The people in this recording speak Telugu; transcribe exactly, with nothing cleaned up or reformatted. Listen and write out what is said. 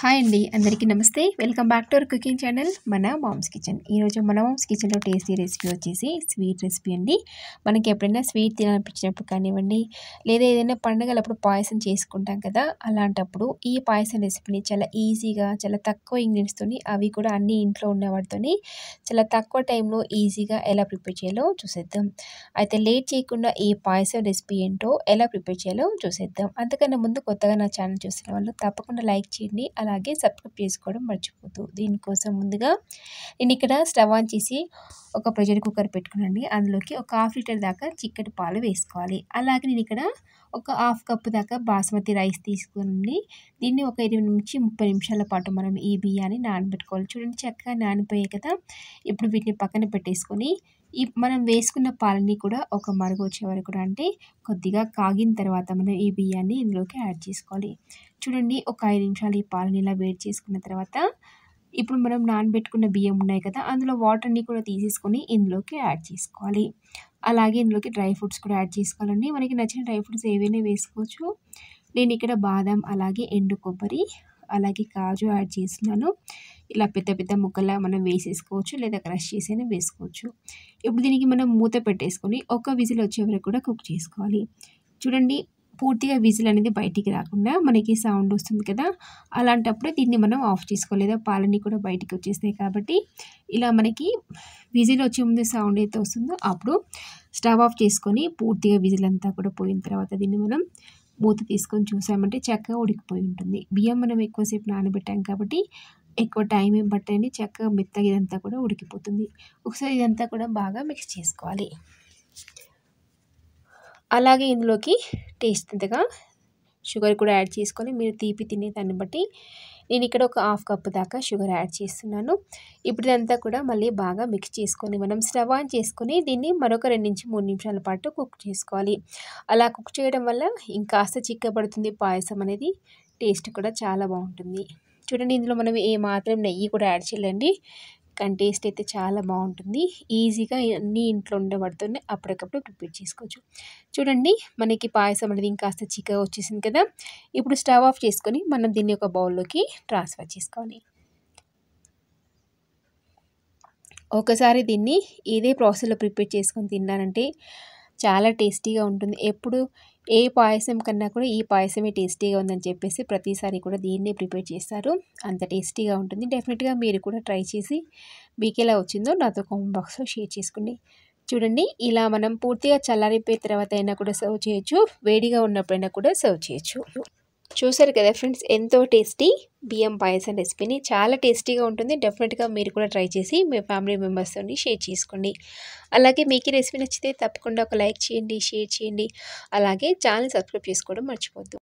Hi Andy, Andariki Namaste. Welcome back to our cooking channel, Mana Mom's Kitchen. Ee roju Mana Mom's Kitchen lo tasty recipe vachesi sweet recipe andi. Manaki eppudaina sweet tinalipinchinappudu kanivandi ledha edaina pandagala appudu payasan chesukuntam kada alantappudu ee payasan recipe ni chala easy ga chala takku ingredients toni avi kuda anni intlo unna vadtoni chala takku time lo easy ga ela prepare cheyalo chuseddam. Aithe late cheyakunda ee payasan recipe ento ela prepare cheyalo chuseddam. Antakanna mundu kottaga na channel chusina vallu tappakunda like cheyandi. అలాగే సబ్స్క్రైబ్ చేసుకోవడం మర్చిపోద్దు. దీని కోసం ముందుగా నేను ఇక్కడ స్టవ్ ఆన్ చేసి ఒక ప్రెషర్ కుక్కర్ పెట్టుకున్నానండి. అందులోకి ఒక హాఫ్ లీటర్ దాకా చిక్కటి పాలు వేసుకోవాలి. అలాగే నేను ఇక్కడ ఒక హాఫ్ కప్ దాకా బాస్మతి రైస్ తీసుకుని దీన్ని ఒక ఇరవై నుంచి ముప్పై నిమిషాల పాటు మనం ఈ బియ్యాన్ని నానబెట్టుకోవాలి. చూడండి చక్కగా నానిపోయాయి కదా. ఇప్పుడు వీటిని పక్కన పెట్టేసుకొని ఈ మనం వేసుకున్న పాలని కూడా ఒక మరుగు వచ్చే వరకు కూడా అంటే కొద్దిగా కాగిన తర్వాత మనం ఈ బియ్యాన్ని ఇందులోకి యాడ్ చేసుకోవాలి. చూడండి ఒక ఐదు నిమిషాలు ఈ పాలని ఇలా వేడి చేసుకున్న తర్వాత ఇప్పుడు మనం నానబెట్టుకున్న బియ్యం ఉన్నాయి కదా అందులో వాటర్ని కూడా తీసేసుకొని ఇందులోకి యాడ్ చేసుకోవాలి. అలాగే ఇందులోకి డ్రై ఫ్రూట్స్ కూడా యాడ్ చేసుకోవాలండి. మనకి నచ్చిన డ్రై ఫ్రూట్స్ ఏవైనా వేసుకోవచ్చు. నేను ఇక్కడ బాదం అలాగే ఎండు కొబ్బరి అలాగే కాజు యాడ్ చేస్తున్నాను. ఇలా పెద్ద పెద్ద ముక్కలా మనం వేసేసుకోవచ్చు లేదా క్రష్ చేసైనా వేసుకోవచ్చు. ఇప్పుడు దీనికి మనం మూత పెట్టేసుకొని ఒక విజిల్ వచ్చే వరకు కూడా కుక్ చేసుకోవాలి. చూడండి పూర్తిగా విజిల్ అనేది బయటికి రాకుండా మనకి సౌండ్ వస్తుంది కదా అలాంటప్పుడు దీన్ని మనం ఆఫ్ చేసుకోలేదా పాలని కూడా బయటికి వచ్చేస్తాయి కాబట్టి ఇలా మనకి విజిల్ వచ్చే ముందు సౌండ్ అయితే వస్తుందో అప్పుడు స్టవ్ ఆఫ్ చేసుకొని పూర్తిగా విజిల్ అంతా కూడా పోయిన తర్వాత దీన్ని మనం మూత తీసుకొని చూసామంటే చక్కగా ఉడికిపోయి ఉంటుంది. బియ్యం మనం ఎక్కువసేపు నానబెట్టాం కాబట్టి ఎక్కువ టైం ఏం పట్టండి. చక్కగా మెత్తగా ఇదంతా కూడా ఉడికిపోతుంది. ఒకసారి ఇదంతా కూడా బాగా మిక్స్ చేసుకోవాలి. అలాగే ఇందులోకి టేస్ట్ అంతగా షుగర్ కూడా యాడ్ చేసుకొని మీరు తీపి తినే దాన్ని బట్టి నేను ఇక్కడ ఒక హాఫ్ కప్ దాకా షుగర్ యాడ్ చేస్తున్నాను. ఇప్పుడు ఇదంతా కూడా మళ్ళీ బాగా మిక్స్ చేసుకొని మనం స్టవ్ ఆన్ చేసుకొని దీన్ని మరొక రెండు నుంచి మూడు నిమిషాల పాటు కుక్ చేసుకోవాలి. అలా కుక్ చేయడం వల్ల ఇంకాస్త చిక్కబడుతుంది పాయసం అనేది. టేస్ట్ కూడా చాలా బాగుంటుంది. చూడండి ఇందులో మనం ఏ మాత్రం నెయ్యి కూడా యాడ్ చేయాలండి. కానీ టేస్ట్ అయితే చాలా బాగుంటుంది. ఈజీగా అన్నీ ఇంట్లో ఉండబడుతుంది. అప్పటికప్పుడు ప్రిపేర్ చేసుకోవచ్చు. చూడండి మనకి పాయసం అనేది ఇంకాస్త చిక్కగా వచ్చేసింది కదా. ఇప్పుడు స్టవ్ ఆఫ్ చేసుకొని మనం దీన్ని ఒక బౌల్లోకి ట్రాన్స్ఫర్ చేసుకోవాలి. ఒకసారి దీన్ని ఇదే ప్రాసెస్లో ప్రిపేర్ చేసుకొని తిన్నారంటే చాలా టేస్టీగా ఉంటుంది. ఎప్పుడు ఏ పాయసం కన్నా కూడా ఈ పాయసమే టేస్టీగా ఉందని చెప్పేసి ప్రతిసారి కూడా దీన్నే ప్రిపేర్ చేస్తారు. అంత టేస్టీగా ఉంటుంది. డెఫినెట్గా మీరు కూడా ట్రై చేసి మీకు ఎలా వచ్చిందో నాతో కామెంట్ బాక్స్లో షేర్ చేసుకోండి. చూడండి ఇలా మనం పూర్తిగా చల్లారిపోయిన తర్వాత అయినా కూడా సర్వ్ చేయొచ్చు. వేడిగా ఉన్నప్పుడైనా కూడా సర్వ్ చేయొచ్చు. చూసారు కదా ఫ్రెండ్స్ ఎంతో టేస్టీ బియ్యం పాయసం రెసిపీని. చాలా టేస్టీగా ఉంటుంది. డెఫినెట్గా మీరు కూడా ట్రై చేసి మీ ఫ్యామిలీ మెంబర్స్తో షేర్ చేసుకోండి. అలాగే మీకు ఈ రెసిపీ నచ్చితే తప్పకుండా ఒక లైక్ చేయండి, షేర్ చేయండి. అలాగే ఛానల్ సబ్స్క్రైబ్ చేసుకోవడం మర్చిపోద్దు.